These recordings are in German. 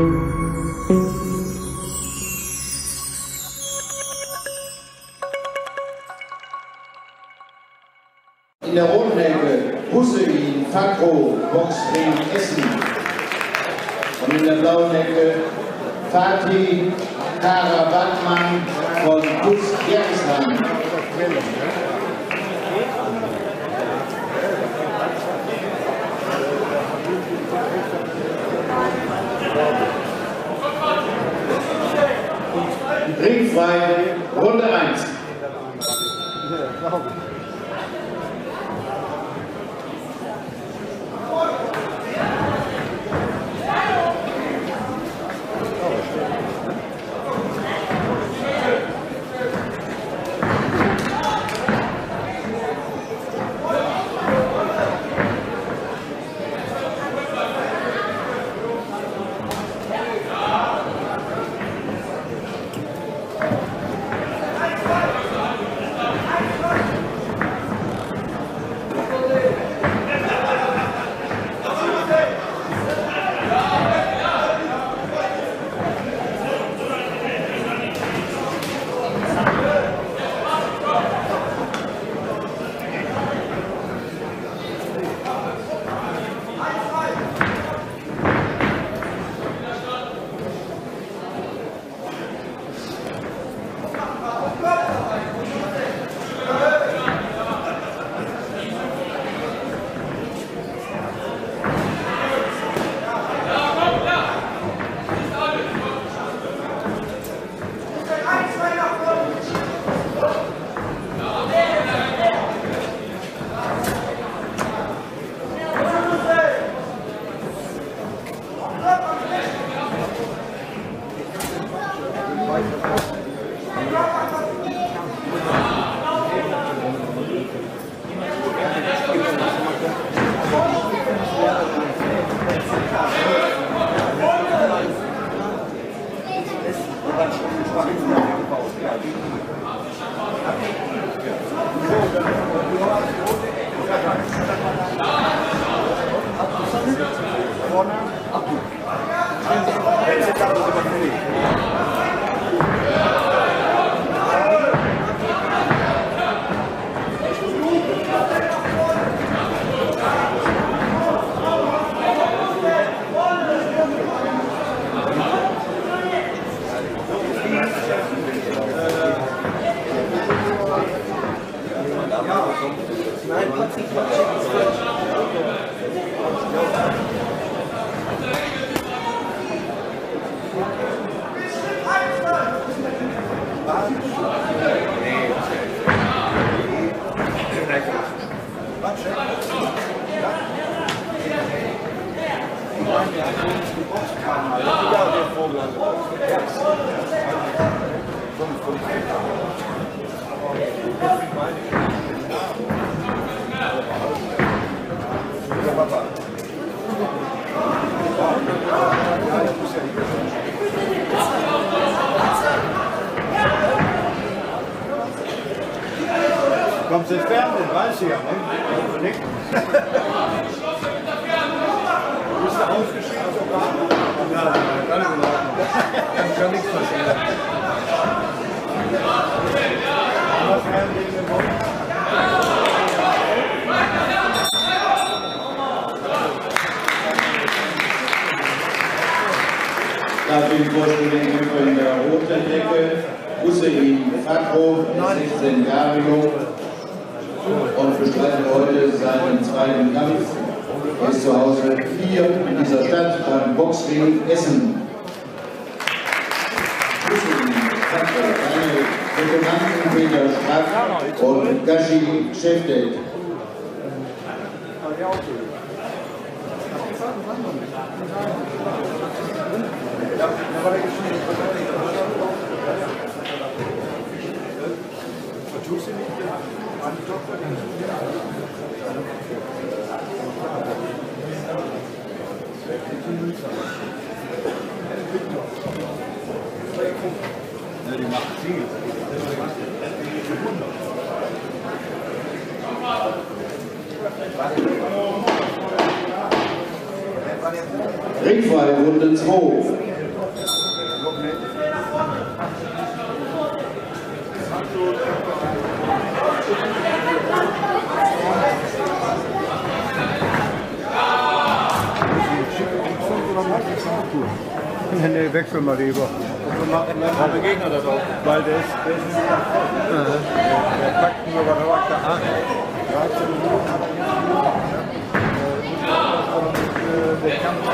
In der Rundenecke Hussein Fakhro, Boxring Essen. Und in der blauen Ecke Fatih Karabathmann von TuS Gerresheim. Ringfrei, Runde 1. Kommt sie fern, das weiß ich ja, ne? Nichts. Bist du ausgeschickt sogar? Ja, nein, dann ist es. Kann schon nichts passieren. Aber Fernsehen im Haus. Dafür die Vorstellung in der roten Decke, Hussein Fakhro, 16 Jahre jung und bestreitet heute seinen zweiten Kampf. Er ist zu Hause 4 in dieser Stadt beim Boxring Essen. Hussein Fakhro, seine Dekomanten Peter Strack und Gashi Schäftet. Die macht Dinge. Ringfrei Runde 2. Nee, wechseln wir lieber. Also machen wir Gegner da drauf. Weil der ist. Der packt nur bei der Wacke an. 13 Minuten. Der Kampf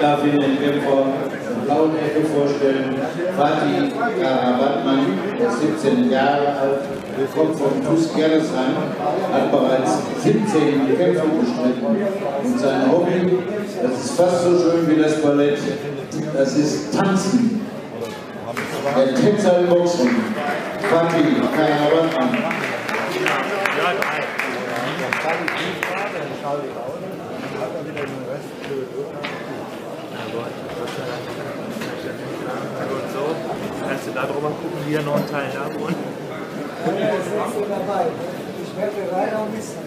darf Ihnen den Kämpfer in der blauen Ecke vorstellen, Fatih Karabathmann, 17 Jahre alt, kommt von TuS Gerresheim, hat bereits 17 Kämpfe bestritten. Und sein Hobby, das ist fast so schön wie das Ballett, das ist Tanzen. Der Tänzer im Boxring, Fatih Karabathmann. Kannst du da drüber gucken, wie er noch einen Teil da wohnt? Ja, ich bin dabei. Ich werde rein auch wissen.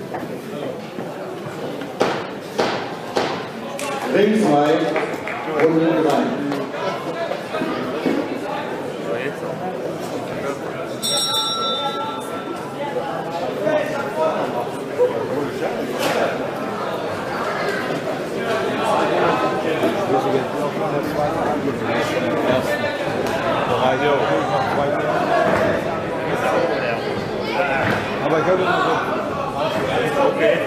Ringfrei, Runde 3. So, jetzt auch. Aber ich habe noch okay. Thank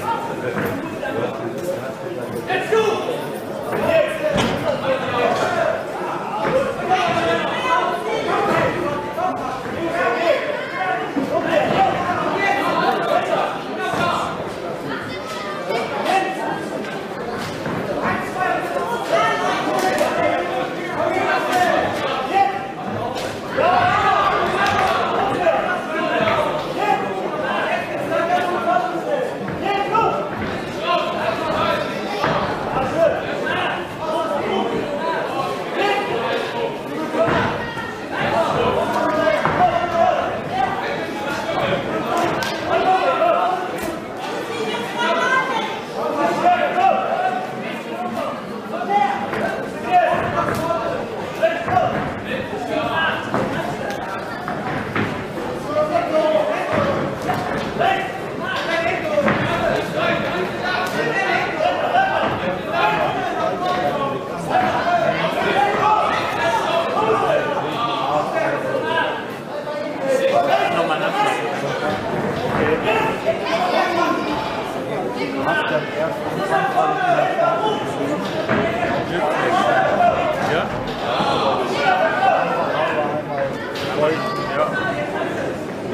you.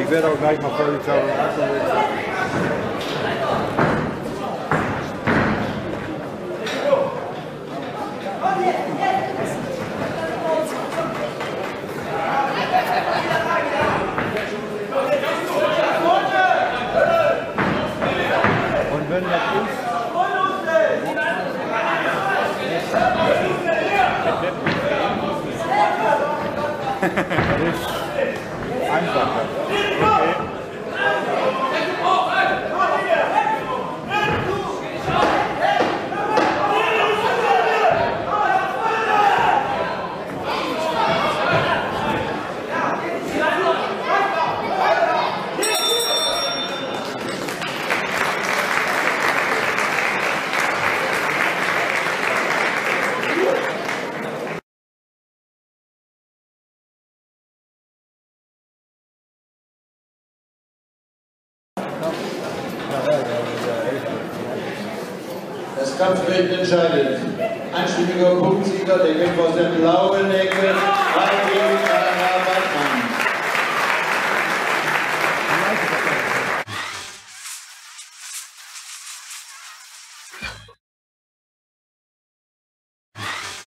die werden auch gleich mal vorgetragen. Und wenn das ist, ist einfacher. Okay. Das Kampfbild entscheidet. Einstimmiger Punktsieger, der Gegner aus der blauen Ecke.